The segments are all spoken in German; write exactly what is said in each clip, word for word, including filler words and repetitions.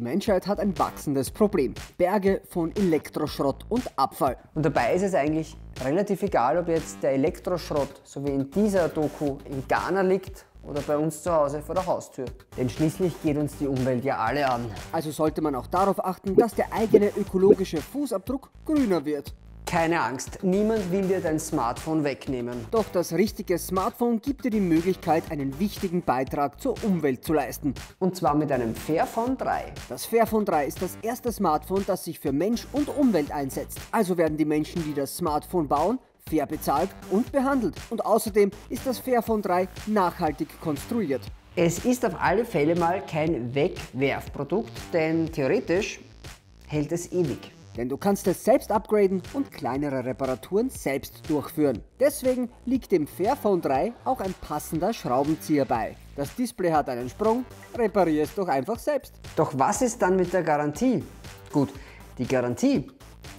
Die Menschheit hat ein wachsendes Problem. Berge von Elektroschrott und Abfall. Und dabei ist es eigentlich relativ egal, ob jetzt der Elektroschrott, so wie in dieser Doku, in Ghana liegt oder bei uns zu Hause vor der Haustür. Denn schließlich geht uns die Umwelt ja alle an. Also sollte man auch darauf achten, dass der eigene ökologische Fußabdruck grüner wird. Keine Angst, niemand will dir dein Smartphone wegnehmen. Doch das richtige Smartphone gibt dir die Möglichkeit, einen wichtigen Beitrag zur Umwelt zu leisten. Und zwar mit einem Fairphone drei. Das Fairphone drei ist das erste Smartphone, das sich für Mensch und Umwelt einsetzt. Also werden die Menschen, die das Smartphone bauen, fair bezahlt und behandelt. Und außerdem ist das Fairphone drei nachhaltig konstruiert. Es ist auf alle Fälle mal kein Wegwerfprodukt, denn theoretisch hält es ewig. Denn du kannst es selbst upgraden und kleinere Reparaturen selbst durchführen. Deswegen liegt dem Fairphone drei auch ein passender Schraubenzieher bei. Das Display hat einen Sprung, reparier es doch einfach selbst. Doch was ist dann mit der Garantie? Gut, die Garantie,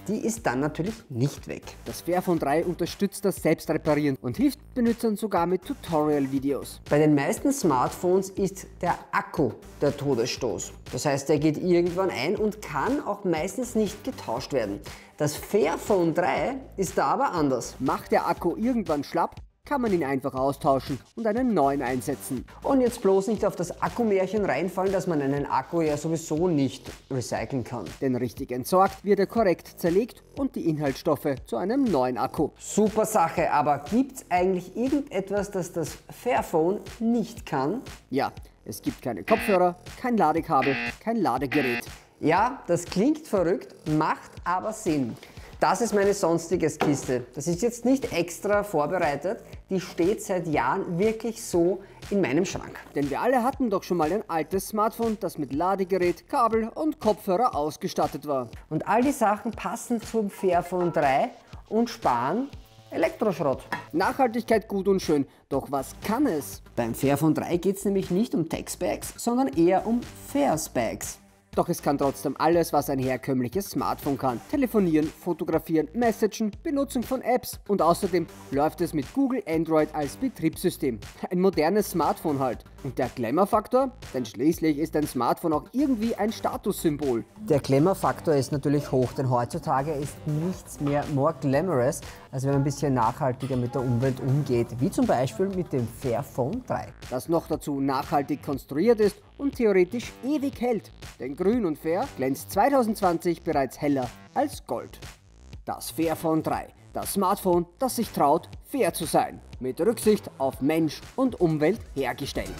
die ist dann natürlich nicht weg. Das Fairphone drei unterstützt das Selbstreparieren und hilft Benutzern sogar mit Tutorial-Videos. Bei den meisten Smartphones ist der Akku der Todesstoß. Das heißt, der geht irgendwann ein und kann auch meistens nicht getauscht werden. Das Fairphone drei ist da aber anders. Macht der Akku irgendwann schlapp, kann man ihn einfach austauschen und einen neuen einsetzen. Und jetzt bloß nicht auf das Akkumärchen reinfallen, dass man einen Akku ja sowieso nicht recyceln kann. Denn richtig entsorgt wird er korrekt zerlegt und die Inhaltsstoffe zu einem neuen Akku. Super Sache, aber gibt's eigentlich irgendetwas, das das Fairphone nicht kann? Ja, es gibt keine Kopfhörer, kein Ladekabel, kein Ladegerät. Ja, das klingt verrückt, macht aber Sinn. Das ist meine Sonstiges Kiste. Das ist jetzt nicht extra vorbereitet, die steht seit Jahren wirklich so in meinem Schrank. Denn wir alle hatten doch schon mal ein altes Smartphone, das mit Ladegerät, Kabel und Kopfhörer ausgestattet war. Und all die Sachen passen zum Fairphone drei und sparen Elektroschrott. Nachhaltigkeit gut und schön, doch was kann es? Beim Fairphone drei geht es nämlich nicht um Tech-Specs, sondern eher um Fair-Specs. Doch es kann trotzdem alles, was ein herkömmliches Smartphone kann. Telefonieren, fotografieren, messagen, Benutzung von Apps. Und außerdem läuft es mit Google Android als Betriebssystem. Ein modernes Smartphone halt. Und der Glamour-Faktor? Denn schließlich ist ein Smartphone auch irgendwie ein Statussymbol. Der Glamour-Faktor ist natürlich hoch, denn heutzutage ist nichts mehr more glamorous, als wenn man ein bisschen nachhaltiger mit der Umwelt umgeht. Wie zum Beispiel mit dem Fairphone drei. Das noch dazu nachhaltig konstruiert ist und theoretisch ewig hält. Denn grün und fair glänzt zweitausendzwanzig bereits heller als Gold. Das Fairphone drei, das Smartphone, das sich traut, fair zu sein. Mit Rücksicht auf Mensch und Umwelt hergestellt.